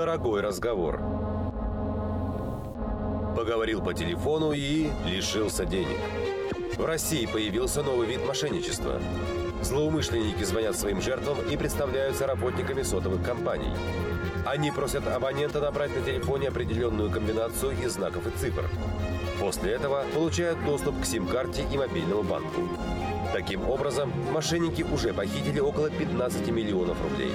дорогой разговор. Поговорил по телефону и лишился денег. В России появился новый вид мошенничества. Злоумышленники звонят своим жертвам и представляются работниками сотовых компаний. Они просят абонента набрать на телефоне определенную комбинацию из знаков и цифр. После этого получают доступ к сим-карте и мобильному банку. Таким образом, мошенники уже похитили около 15 миллионов рублей.